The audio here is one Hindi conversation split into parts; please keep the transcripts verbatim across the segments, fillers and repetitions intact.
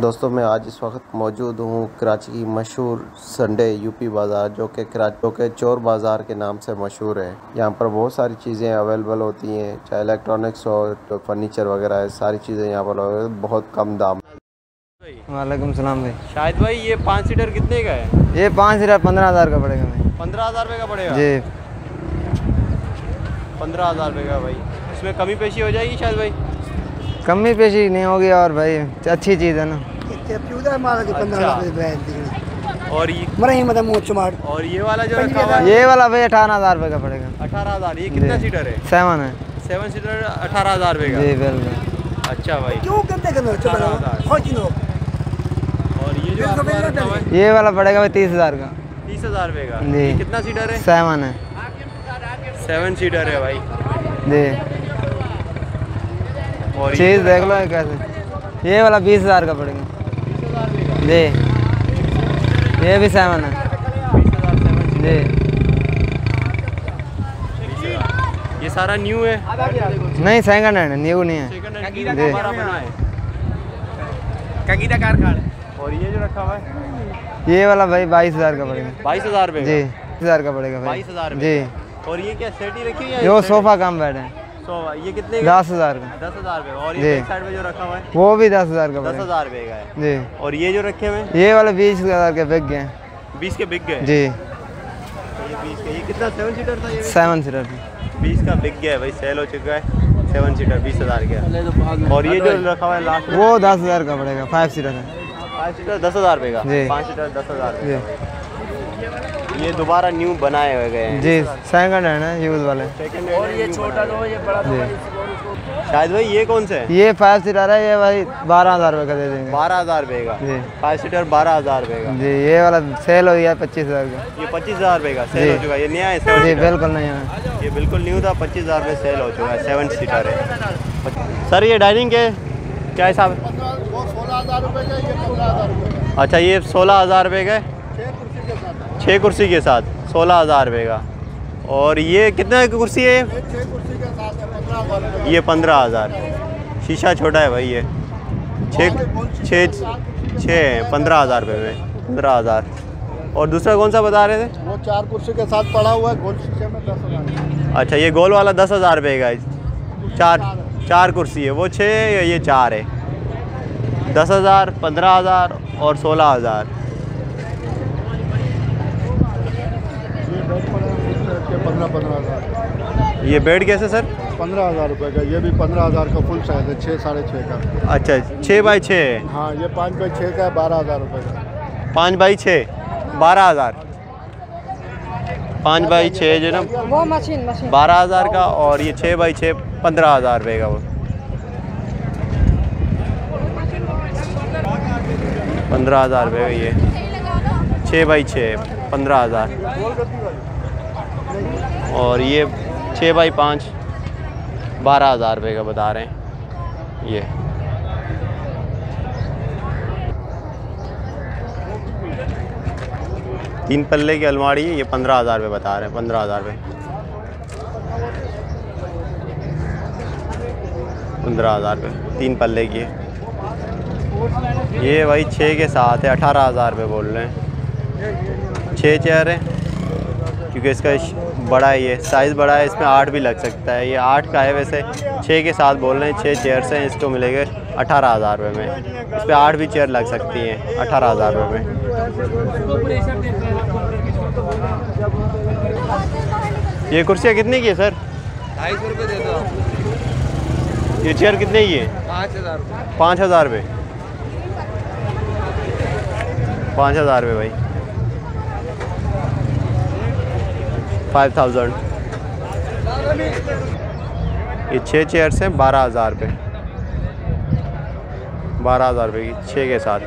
दोस्तों मैं आज इस वक्त मौजूद हूँ कराची की मशहूर संडे यूपी बाज़ार जो कि कराची के चोर बाज़ार के नाम से मशहूर है। यहाँ पर बहुत सारी चीज़ें अवेलेबल होती हैं, चाहे इलेक्ट्रॉनिक्स हो तो फर्नीचर वगैरह, सारी चीज़ें यहाँ पर बहुत कम दाम। वालेकुम सलाम भाई। शाहिद भाई ये पाँच सीटर कितने का है? ये पाँच सीटर पंद्रह हज़ार का पड़ेगा भाई। पंद्रह हज़ार रुपये का पड़ेगा जी। पंद्रह हज़ार रुपये का भाई, इसमें कमी पेशी हो जाएगी शाहिद भाई? कमी पेशी नहीं होगी और भाई अच्छी चीज़ है ना। अच्छा। और ये और ये वाला जो रखा हुआ है, ये वाला भाई अठारह हज़ार रुपये का पड़ेगा। अठारह हज़ार। ये कितना सीटर है? सेवन है। सेवन सीटर अठारह हज़ार रुपये का जी बिल्कुल। अच्छा भाई क्यों करते और ये जो ये वाला पड़ेगा भाई तीस हज़ार का। तीस हज़ार रुपये का जी। कितना सीटर है? सेवन है। सेवन सीटर है भाई जी। चीज़ देख लो कैसे। ये वाला बीस हज़ार का पड़ेगा जी। ये भी सेवन है जी। ये सारा न्यू है? नहीं सेकंड हैंड है, न्यू नहीं है। और ये जो रखा हुआ है ये वाला भाई बाईस हज़ार का पड़ेगा। बाईस हज़ार जी। बाईस हज़ार का पड़ेगा बाईस हज़ार जी। और ये क्या सेट ही रखी है? जो सोफ़ा कम बेड है। तो ये कितने? दस हज़ार का। दस हज़ार रुपये। और ये साइड में जो रखा हुआ है वो भी दस हज़ार का। दस हज़ार रुपये का है जी। और ये जो रखे हुए ये वाले बीस हज़ार के बिक गए। बीस के बिक गए जी। ये बीस का। ये कितना? सेवन सीटर था। ये सेवन सीटर था। बीस का बिक गया है भाई, सेल हो चुका है। सेवन सीटर बीस हज़ार का। और ये जो रखा हुआ है लास्ट वो दस हज़ार का पड़ेगा। फाइव सीटर है। फाइव सीटर दस हज़ार रुपये का जी। पाँच सीटर दस हज़ार जी। ये दोबारा न्यू बनाए हुए गए हैं जी। सेकंड हैंड है, यूज वाले। और ये छोटा दो, ये बड़ा दो। शायद भाई ये कौन से है? ये फाइव सीटर है। ये भाई बारह हज़ार रुपये का दे देंगे। बारह हज़ार रुपये का जी। फाइव सीटर बारह हज़ार रुपये का जी। ये वाला सेल हो गया पच्चीस हज़ार का। ये पच्चीस हज़ार रुपये का सेल हो चुका है। ये नया है जी? बिल्कुल नया है, ये बिल्कुल न्यू था। पच्चीस हज़ार रुपये सेल हो चुका है। सेवन सीटर है सर। ये डाइनिंग के क्या हिसाब है? सोलह हज़ार रुपये का। ये पंद्रह हज़ार रुपये। अच्छा ये सोलह हज़ार रुपये का है, छः कुर्सी के साथ सोलह हज़ार रुपये का। और ये कितना कुर्सी है? छः कुर्सी के साथ ये पंद्रह हज़ार। शीशा छोटा है भाई। ये छः छः छः पंद्रह हज़ार रुपये में। पंद्रह हज़ार। और दूसरा कौन सा बता रहे थे? वो चार कुर्सी के साथ पड़ा हुआ है, गोल शीशे में दस हज़ार। अच्छा ये गोल वाला दस हज़ार रुपये का है। चार चार कुर्सी है, वो छः ये चार है। दस हज़ार, पंद्रह हज़ार और सोलह हज़ार। ये बेड कैसे सर? पंद्रह हज़ार रुपये का। ये भी पंद्रह हज़ार का फुल साइज है, छः साढ़े छः का। अच्छा छः बाई छः। हाँ ये पाँच बाई छः का है, बारह हज़ार रुपये का। पाँच बाई छः बारह हज़ार। पाँच बाई छः जो ना बारह हज़ार का। और ये छः बाई छः पंद्रह हज़ार रुपये का। वो पंद्रह हज़ार रुपये का। ये छः बाई छः पंद्रह हज़ार। और ये छः बाई पाँच बारह हज़ार रुपये का बता रहे हैं। ये तीन पल्ले की अलमारी है, ये पंद्रह हज़ार रुपये बता रहे हैं। पंद्रह हज़ार रुपये पंद्रह हज़ार रुपये तीन पल्ले की है। ये भाई छः के साथ है, अठारह हज़ार रुपये बोल रहे हैं। छः चेयर है क्योंकि इसका बड़ा है, ये साइज़ बड़ा है, इसमें आठ भी लग सकता है। ये आठ का है, वैसे छः के साथ बोल रहे हैं। छः चेयर्स हैं, इसको मिलेगा अठारह हज़ार रुपये में। इस पर आठ भी चेयर लग सकती हैं अठारह हज़ार रुपये में। ये कुर्सियाँ कितने की है सर? ढाई सौ रुपये दे दो। ये चेयर कितने की है? पाँच हज़ार। पाँच हज़ार रुपये। पाँच हज़ार रुपये भाई। Five thousand. ये छः चेयर्स हैं, बारह हज़ार रुपये। बारह हज़ार रुपये की छः के साथ।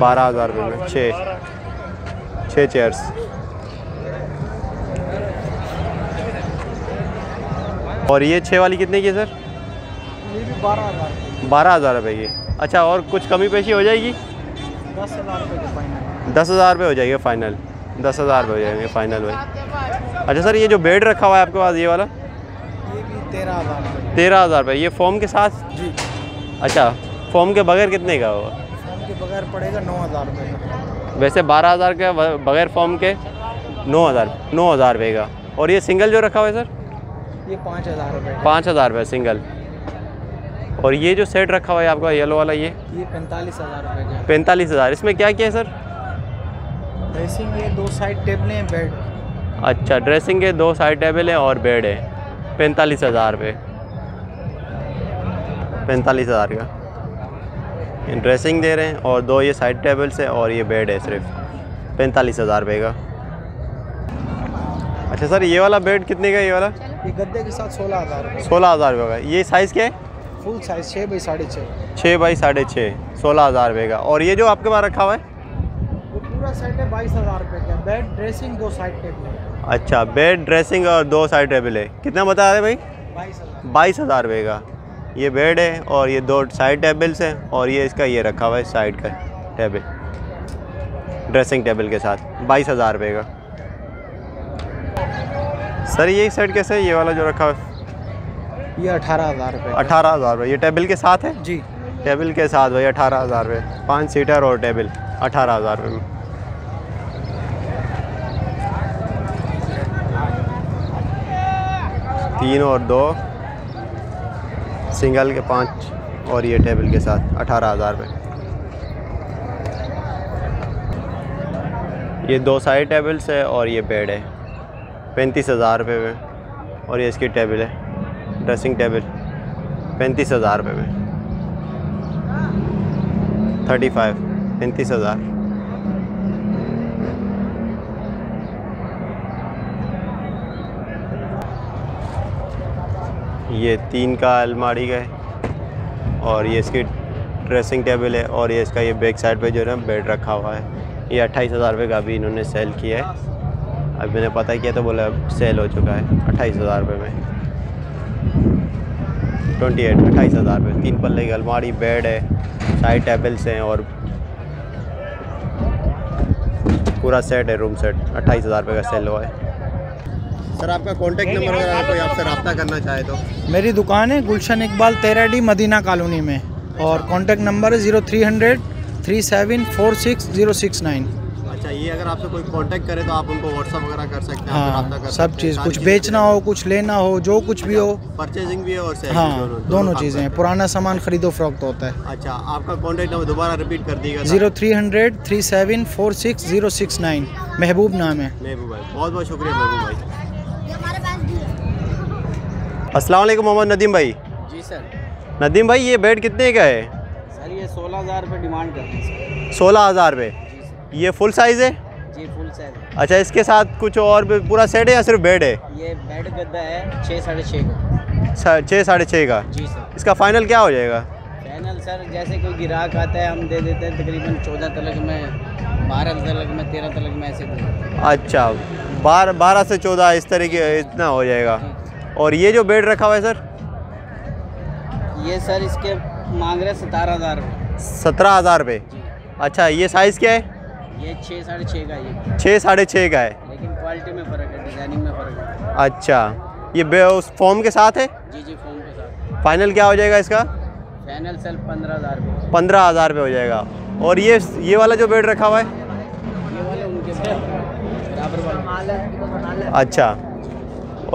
बारह हज़ार रुपये में छः छः चेयर्स। और ये छः वाली कितने की है सर? ये भी बारह हज़ार। बारह हज़ार रुपये की। अच्छा और कुछ कमी पेशी हो जाएगी? दस हज़ार रुपये फाइनल। दस हज़ार रुपये हो जाएगा फाइनल। दस हज़ार रुपये हो जाएंगे फाइनल भाई। अच्छा सर ये जो बेड रखा हुआ है आपके पास, ये वाला? ये भी तेरह हज़ार तेरह हज़ार रुपये ये फॉर्म के साथ जी। अच्छा फॉर्म के बगैर कितने का होगा? फॉर्म के बगैर पड़ेगा नौ हज़ार रुपये। वैसे बारह हज़ार का बगैर फॉर्म के नौ हज़ार नौ हज़ार रुपये का। और ये सिंगल जो रखा हुआ है सर? ये पाँच हज़ार रुपये पाँच हज़ार रुपये सिंगल। और ये जो सेट रखा हुआ है आपका येलो वाला ये ये पैंतालीस हज़ार रुपये का। पैंतालीस हज़ार इसमें क्या क्या है सर? ड्रेसिंग है, दो साइड टेबलें हैं, बेड। अच्छा ड्रेसिंग है, दो साइड टेबल है और बेड है। पैंतालीस हज़ार रुपये पैंतालीस हज़ार का ड्रेसिंग दे रहे हैं और दो ये साइड टेबल्स है और ये बेड है सिर्फ पैंतालीस हज़ार रुपये का। अच्छा सर ये वाला बेड कितने का? ये वाला ये गद्दे के साथ सोलह हज़ार सोलह हज़ार रुपये का। ये साइज़ क्या है? फुल साइज़ छः बाई साढ़े छः छः बाई साढ़े छः सोलह हज़ार रुपये का। और ये जो आपके वहाँ रखा हुआ है वो पूरा सेट है बाईस हज़ार रुपये का। बेड ड्रेसिंग दो साइड टेबल। अच्छा बेड ड्रेसिंग और दो साइड टेबल है। कितना बता रहे भाई? बाईस हज़ार बाईस हज़ार रुपये का ये बेड है और ये दो साइड टेबल्स हैं और ये इसका ये रखा हुआ है साइड का टेबल ड्रेसिंग टेबल के साथ बाईस हज़ार रुपये का। सर ये एक साइड कैसे है ये वाला जो रखा हुआ है? ये अठारह हज़ार रुपये अठारह हज़ार रुपये ये टेबल के साथ है जी। टेबल के साथ भाई अठारह हज़ार रुपये पाँच सीटर और टेबल अठारह हज़ार रुपये में। तीन और दो सिंगल के पाँच और ये टेबल के साथ अठारह हज़ार रुपये। ये दो साइड टेबल्स है और ये बेड है पैंतीस हज़ार रुपये में। और ये इसकी टेबल है ड्रेसिंग टेबल पैंतीस हज़ार रुपये में थर्टी फाइव पैंतीस हज़ार। ये तीन का अलमारी का है और ये इसकी ड्रेसिंग टेबल है और ये इसका ये बैक साइड पे जो है बेड रखा हुआ है। ये अट्ठाईस हज़ार रुपये का अभी इन्होंने सेल किया है। अभी मैंने पता किया तो बोला अब सेल हो चुका है अट्ठाईस हज़ार रुपये में। ट्वेंटी एट अट्ठाईस हज़ार रुपये तीन पल्ले की अलमारी बेड है साइड टेबल्स हैं और पूरा सेट है रूम सेट अट्ठाईस हज़ार रुपये का सेल हुआ है। सर आपका कॉन्टैक्ट नंबर अगर आप कोई आपसे रब्ता करना चाहे तो? मेरी दुकान है गुलशन इकबाल तेरह डी मदीना कॉलोनी में और कॉन्टैक्ट नंबर है zero three hundred three seven four six zero six nine. अच्छा ये अगर आपसे कोई कांटेक्ट करे तो आप उनको व्हाट्सअप वगैरह कर सकते हैं? हाँ सब चीज़ कुछ बेचना हो कुछ लेना हो जो कुछ भी हो परचेजिंग भी हो और सेल। हाँ दोनों, दोनों चीज़ें हैं। पुराना सामान खरीदो फरोख्त होता है। अच्छा आपका कांटेक्ट नंबर दोबारा रिपीट कर दीजिएगा? Zero three hundred three seven four six zero six nine. Mehboob नाम है। महबूब भाई बहुत बहुत शुक्रिया महबूब भाई। अस्सलाम वालेकुम मोहम्मद नदीम भाई। जी सर। नदीम भाई ये बेड कितने का है? सर ये सोलह हज़ार रुपये डिमांड कर रहे हैं। सोलह हज़ार रुपये ये फुल साइज़ है जी? फुल साइज़ है। अच्छा इसके साथ कुछ और भी पूरा सेट है या सिर्फ बेड है? ये बेड गद्दा है छः साढ़े छः का। छः साढ़े छः का जी सर। इसका फाइनल क्या हो जाएगा? फाइनल सर जैसे कोई गिराक आता है हम दे देते हैं तकरीबन चौदह तलक में बारह तलक में तेरह तलक में ऐसे भी। अच्छा बारह बारह से चौदह इस तरह की इतना हो जाएगा। और ये जो बेड रखा हुआ है सर? ये सर इसके मांग रहे सतारह हज़ार रुपये। सत्रह हज़ार रुपये। अच्छा ये साइज़ क्या है? ये छः साढ़े छः का है। छः साढ़े छः का है लेकिन क्वालिटी में फ़र्क है डिज़ाइनिंग में फ़र्क है। अच्छा ये बे उस फॉर्म के साथ है? जी जी फॉर्म के साथ। फाइनल क्या हो जाएगा इसका? फाइनल सर पंद्रह हज़ार रुपये। पंद्रह हज़ार रुपये हो जाएगा। और ये ये वाला जो बेड रखा हुआ है ये वाले उनके साथ? अच्छा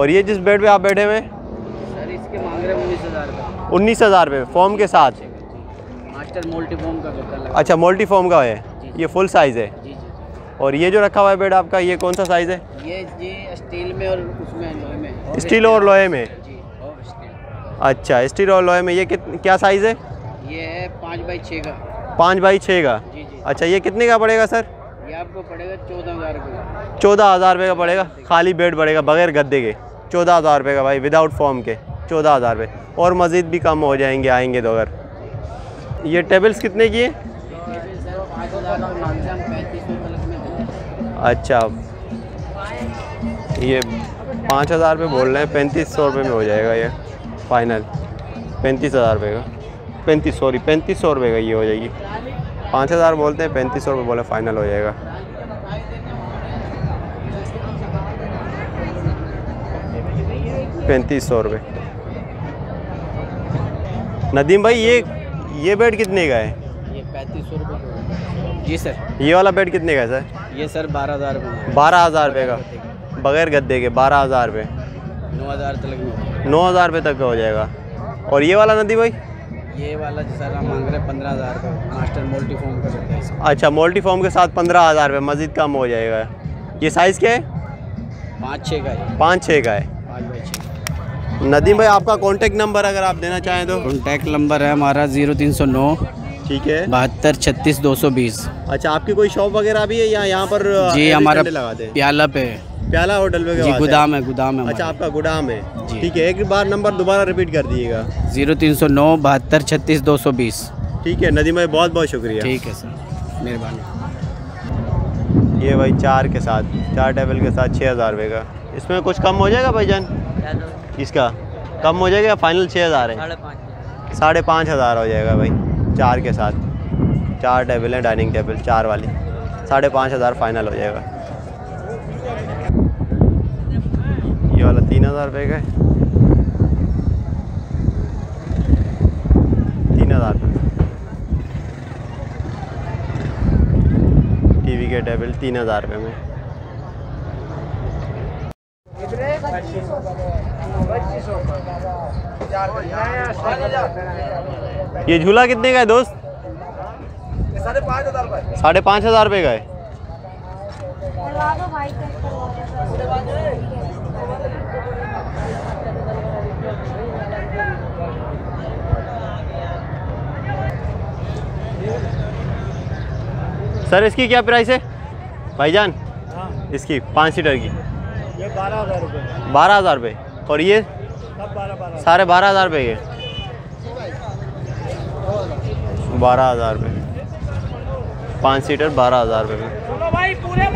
और ये जिस बेड पर आप बैठे हुए सर इसके मांग रहे हैं उन्नीस हज़ार रुपये। उन्नीस हज़ार रुपये फॉर्म के साथ मास्टर मल्टीफॉर्म का। अच्छा मल्टीफॉर्म का है ये फुल साइज़ है जी जी जी। और ये जो रखा हुआ है बेड आपका ये कौन सा साइज़ है? ये जी स्टील में और उसमें लोहे में। स्टील और लोहे में जी और स्टील। अच्छा स्टील और लोहे में ये कित क्या साइज़ है? ये है पाँच बाई छः का। पाँच बाई छः का जी जी। अच्छा ये कितने का पड़ेगा सर? ये आपको पड़ेगा चौदह हज़ार रुपये। चौदह हज़ार रुपये का पड़ेगा। खाली बेड पड़ेगा बगैर गद्दे के चौदह हज़ार रुपये का भाई विदाउट फॉर्म के चौदह हज़ार रुपये। और मज़ीद भी कम हो जाएंगे आएंगे तो। अगर ये टेबल्स कितने की है? अच्छा ये पाँच हज़ार रुपये बोल रहे हैं पैंतीस सौ रुपये में हो जाएगा ये फाइनल। पैंतीस हज़ार रुपये का पैंतीस सॉरी पैंतीस सौ रुपये का ये हो जाएगी। पाँच हज़ार बोलते हैं पैंतीस सौ रुपये बोले फाइनल हो जाएगा। पैंतीस सौ रुपये नदीम भाई ये ये बेड कितने का है? ये पैंतीस सौ रुपये जी सर। ये वाला बेड कितने का है सर? ये सर बारह हज़ार रुपये। बारह हज़ार रुपये का बग़ैर गद्दे के? बारह हज़ार रुपये। नौ हज़ार तक नौ हज़ार रुपये तक का हो जाएगा। और ये वाला नदीम भाई? ये वाला जो सर हम मांग रहे हैं पंद्रह हज़ार रुपये मास्टर मल्टीफॉर्म का रहता है। अच्छा मल्टीफॉर्म के साथ पंद्रह हज़ार रुपये मज़ीद कम हो जाएगा। ये साइज़ क्या है? पाँच छः का है। पाँच छः का है। नदीम भाई आपका कांटेक्ट नंबर अगर आप देना चाहें तो? कांटेक्ट नंबर है हमारा ज़ीरो तीन सौ नौ, ठीक है, बहत्तर छत्तीस दो सौ बीस। अच्छा आपकी कोई शॉप वगैरह भी है या यहाँ पर? जी हमारा प्याला पे, प्याला होटल पे जी गोदाम है, गोदाम है। अच्छा आपका गोदाम है, ठीक है। एक बार नंबर दोबारा रिपीट कर दीजिएगा। ज़ीरो तीन सौ नौ बहत्तर छत्तीस दो सौ बीस। ठीक है नदीम भाई बहुत बहुत शुक्रिया। ठीक है सर मेहरबानी। ये भाई चार के साथ, चार टेबल के साथ छः हज़ार रुपये का। इसमें कुछ कम हो जाएगा भाईजान? इसका कम हो जाएगा? फाइनल छः हज़ार है, साढ़े पाँच हज़ार हो जाएगा भाई। चार के साथ, चार टेबल हैं, डाइनिंग टेबल चार वाली, साढ़े पाँच हज़ार फाइनल हो जाएगा। ये वाला तीन हज़ार रुपये का है, तीन हज़ार रुपये। टी वी के टेबल तीन हज़ार रुपये में। ये झूला कितने का है दोस्त? साढ़े पाँच हज़ार रुपये का है। सर इसकी क्या प्राइस है भाईजान? इसकी पाँच सीटर की बारह हज़ार रुपये। बारह हज़ार रुपये। और ये साढ़े बारह हज़ार रुपये के, बारह हज़ार रुपये, पाँच सीटर बारह हज़ार रुपये में।